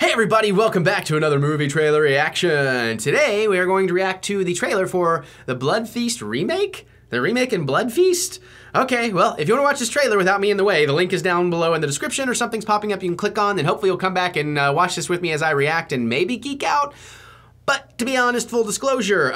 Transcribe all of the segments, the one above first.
Hey everybody, welcome back to another movie trailer reaction. Today we are going to react to the trailer for the Blood Feast remake? The remake in Blood Feast? Okay, well, if you want to watch this trailer without me in the way, the link is down below in the description or something's popping up you can click on, and hopefully you'll come back and watch this with me as I react and maybe geek out. But to be honest, full disclosure,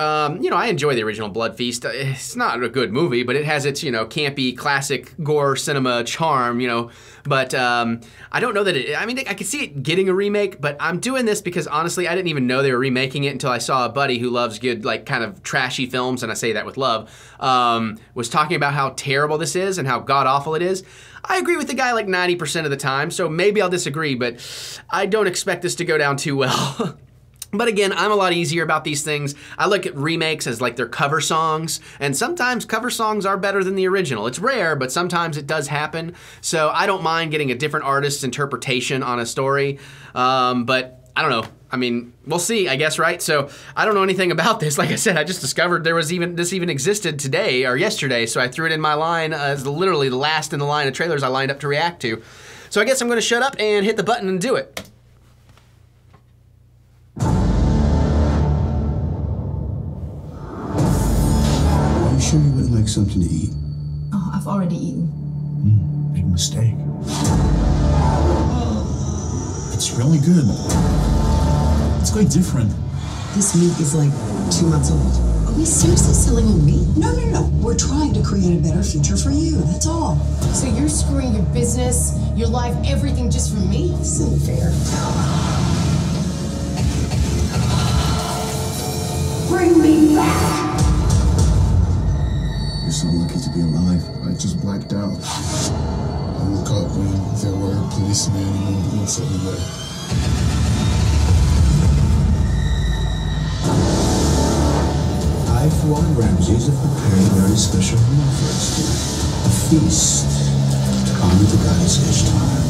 you know, I enjoy the original Blood Feast. It's not a good movie, but it has its, you know, campy, classic gore cinema charm, you know. But I don't know that it, I mean, I could see it getting a remake, but I'm doing this because honestly, I didn't even know they were remaking it until I saw a buddy who loves good, like, kind of trashy films, and I say that with love, was talking about how terrible this is and how god-awful it is. I agree with the guy like 90% of the time, so maybe I'll disagree, but I don't expect this to go down too well. But again, I'm a lot easier about these things. I look at remakes as like they're cover songs, and sometimes cover songs are better than the original. It's rare, but sometimes it does happen. So I don't mind getting a different artist's interpretation on a story, but I don't know. I mean, we'll see, I guess, right? So I don't know anything about this. Like I said, I just discovered there was this even existed today or yesterday, so I threw it in my line as literally the last in the line of trailers I lined up to react to. So I guess I'm gonna shut up and hit the button and do it. Sure, you wouldn't like something to eat? Oh, I've already eaten. Big mistake. It's really good. It's quite different. This meat is like 2 months old. Are we seriously selling you meat? No, no, no. We're trying to create a better future for you. That's all. So you're screwing your business, your life, everything just for me? This isn't fair. Bring me back. So lucky to be alive. I just blacked out. I woke up when there were policemen and ambulance everywhere. I, for one, Ramses, have prepared a very special meal for us today. A feast to honor the goddess Ishtar.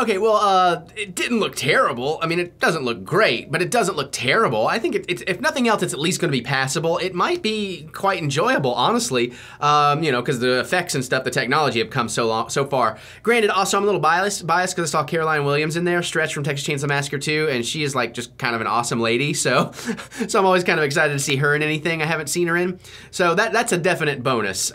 Okay, well, it didn't look terrible. I mean, it doesn't look great, but it doesn't look terrible. I think it's if nothing else, it's at least going to be passable. It might be quite enjoyable, honestly, you know, because the effects and stuff, the technology have come so far. Granted, also, I'm a little biased because I saw Caroline Williams in there, Stretch from Texas Chainsaw Massacre 2, and she is, like, just kind of an awesome lady, so I'm always kind of excited to see her in anything I haven't seen her in. So that's a definite bonus.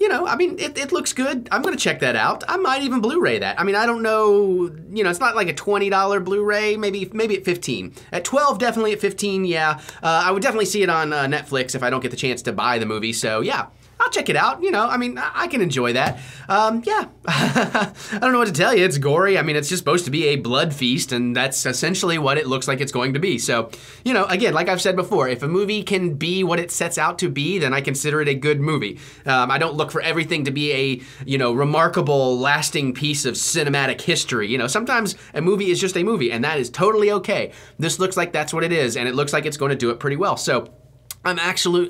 You know, I mean, it looks good. I'm gonna check that out. I might even Blu-ray that. I mean, I don't know, you know, it's not like a $20 Blu-ray, maybe at 15. At 12, definitely at 15, yeah. I would definitely see it on Netflix if I don't get the chance to buy the movie, so yeah. I'll check it out, you know, I mean, I can enjoy that. Yeah, I don't know what to tell you, it's gory. I mean, it's just supposed to be a blood feast, and that's essentially what it looks like it's going to be. So, you know, again, like I've said before, if a movie can be what it sets out to be, then I consider it a good movie. I don't look for everything to be a, you know, remarkable, lasting piece of cinematic history. You know, sometimes a movie is just a movie, and that is totally okay. This looks like that's what it is, and it looks like it's going to do it pretty well. So, I'm actually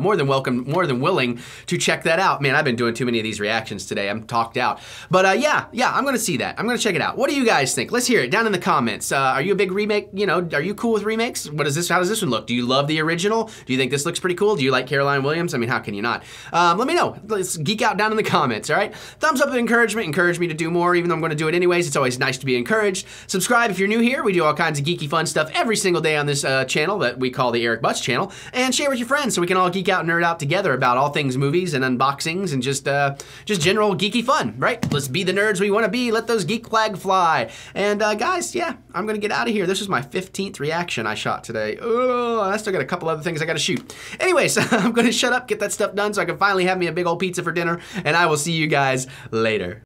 more than willing to check that out. Man, I've been doing too many of these reactions today. I'm talked out. But yeah, I'm gonna see that. I'm gonna check it out. What do you guys think? Let's hear it down in the comments. Are you a big remake? You know, are you cool with remakes? What is this? How does this one look? Do you love the original? Do you think this looks pretty cool? Do you like Caroline Williams? I mean, how can you not? Let me know. Let's geek out down in the comments, all right? Thumbs up and encouragement. Encourage me to do more, even though I'm gonna do it anyways. It's always nice to be encouraged. Subscribe if you're new here. We do all kinds of geeky fun stuff every single day on this channel that we call the Eric Butts channel. And share with your friends so we can all geek out and nerd out together about all things movies and unboxings and just general geeky fun, right? Let's be the nerds we want to be. Let those geek flag fly. And guys, yeah, I'm going to get out of here. This was my 15th reaction I shot today. Oh, I still got a couple other things I got to shoot. Anyways, I'm going to shut up, get that stuff done so I can finally have me a big old pizza for dinner, and I will see you guys later.